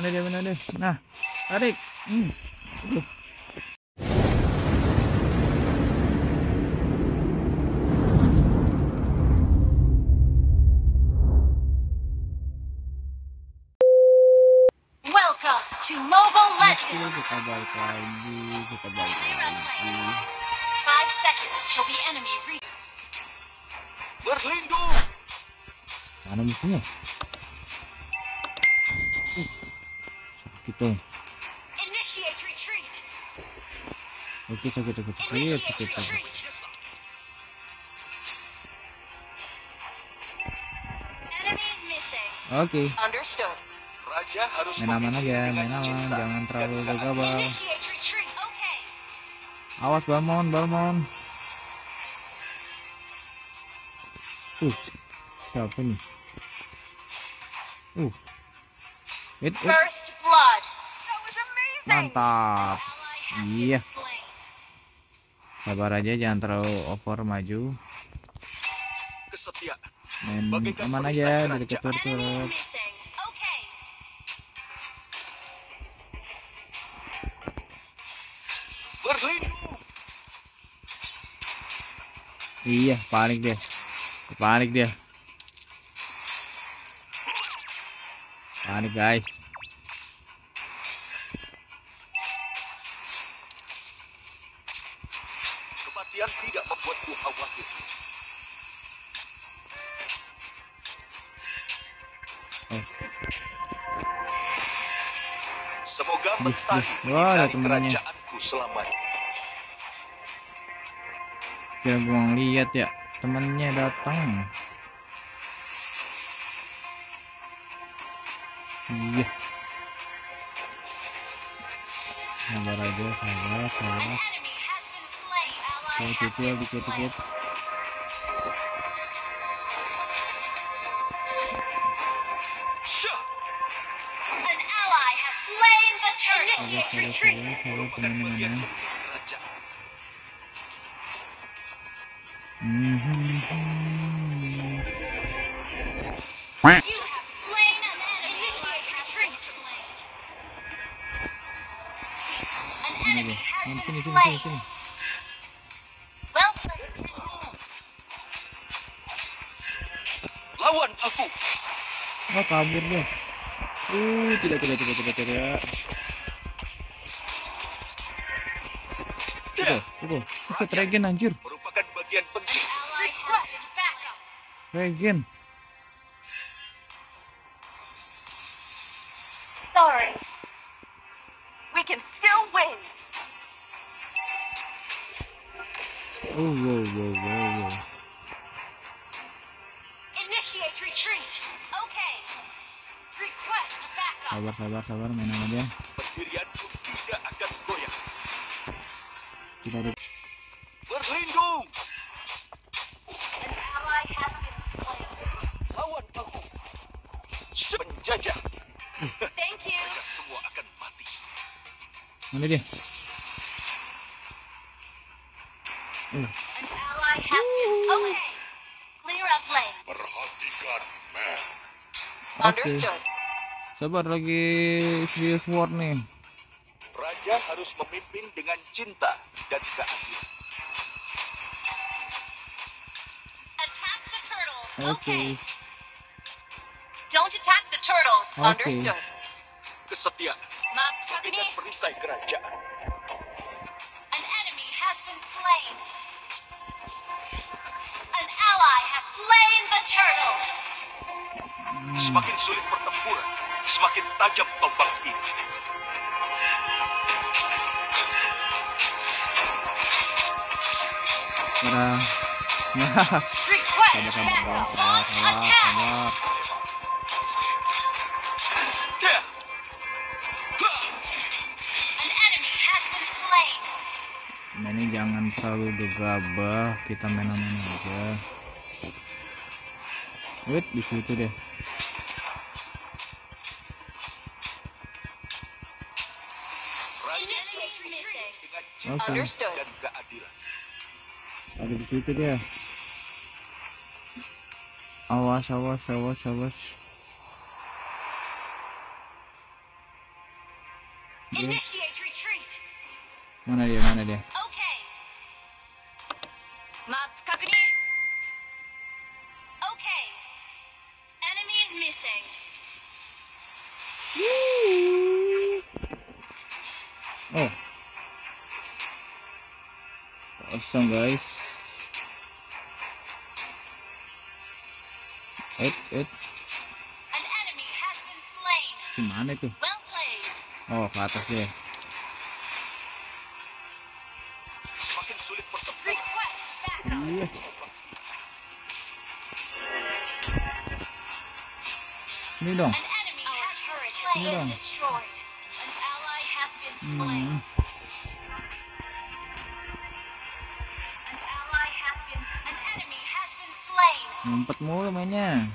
Mana dia. Nah, tarik. Welcome to Mobile Legends. Kita balik lagi. 5 seconds till the enemy berlindung. Mana musuhnya? Kita initiate retreat. Oke, oke. Understood. Raja harus main aman, jangan terlalu gegabah. Awas Balmon. Siapa nih? First blood. Mantap. Iya. Sabar aja, jangan terlalu over maju. Main aman aja dari ketur-turut. Iya, panik dia. Panik guys. Kematian tidak membuatku khawatir. Semoga petani dan kerajaanku selamat. Kira gue lihat ya temennya datang. Iya. Sabar aja. Saya cicil dikit-dikit. Sabar. Sini. Lawan aku. Oh, kabur deh. Tidak. Coba. Bisa regen anjir. Merupakan bagian penting. Regen. Sorry. We can still win. Oh. Initiate retreat. Okay. Request backup. Sabar, main aja. Pendirianku tidak akan goyah. Berlindung. An ally has been slain. Lawan aku. Penjajah. Thank you. Mereka semua akan mati. Mana dia? An ally has been slain. Okay. Clear up lane. Perhatikan, man. Understood. Sabar lagi, serious war nih. Raja harus memimpin dengan cinta dan keadilan. Attack the turtle. Okay. Don't attack the turtle. Okay. Understood. Kesetiaan. Maafkan perisai kerajaan. An enemy has been slain. An ally has slain the turtle. Semakin sulit pertempuran, semakin tajam tombak ini. Sabar. Nah, ini jangan terlalu gegabah, kita main-main aja. Wait, di situ deh. Oke. Ada di situ dia. Awas. dia. Mana dia, mana dia? Oh, kosong guys. Si mana itu? Oh, ke atas deh. Makin sulit pertempuran. Sini dong. Sini dong. Ngumpet mulu mainnya.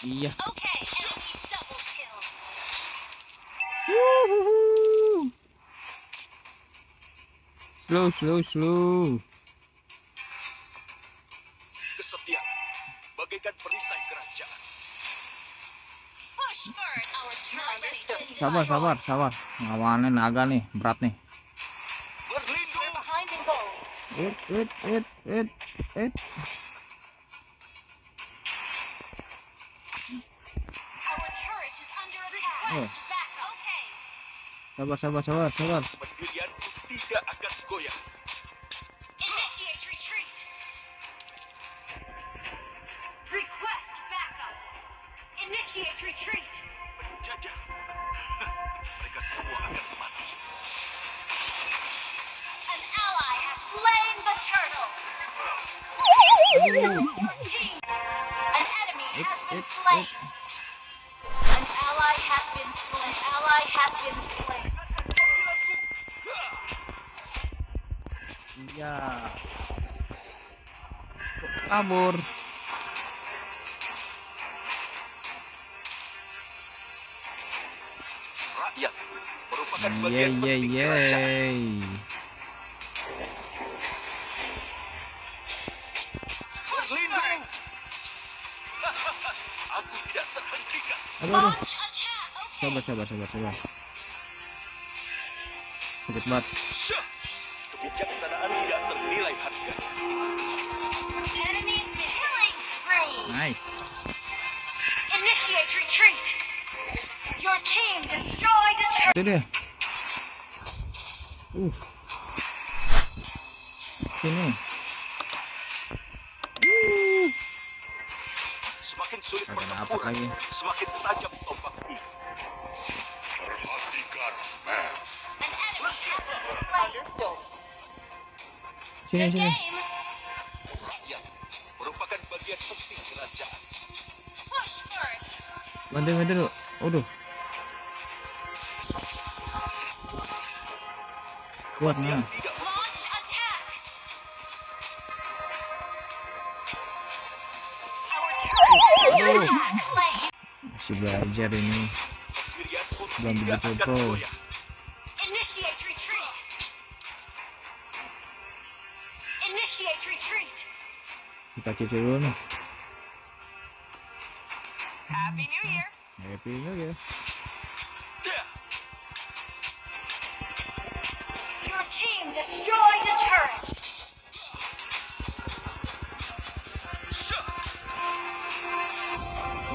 Iya. Slow. Sabar. Ngawanin naga nih, berat nih. Sabar. Tidak akan goyah. Initiate retreat. Penjajah. Mereka semua akan mati. An ally has slain the turtle. An enemy has been slain. An ally has been slain. Ya. Kabur. Rakyat merupakan bagian penting kerajaan. Berlindung. Aku tidak terhentikan. Sabar. Sakit banget. Kebijaksanaan tidak ternilai harga. Enemy killing spree. Nice. Initiate retreat. Your team destroyed a turret. Sini. Semakin sulit pertempuran, semakin tajam tombak ini. Sini. Rakyat merupakan bagian penting kerajaan. Bantu dulu. Aduh. Kuat nih. Masih belajar ini. Belum begitu pro. Kita cek dulu nih. Happy New Year. Your team destroyed a turret.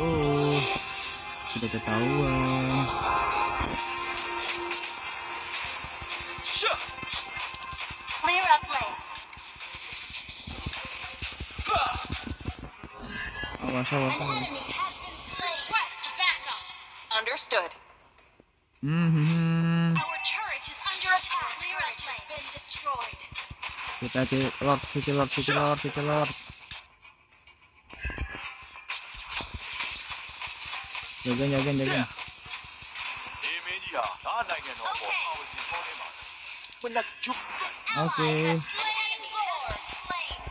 Oh, sudah ketahuan. Clear up lanes. Awas. Understood. Our turret is under attack. Your turret has been destroyed. Kita celor. Jagain. Okay.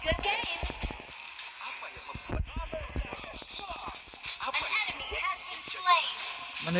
Good game. Mana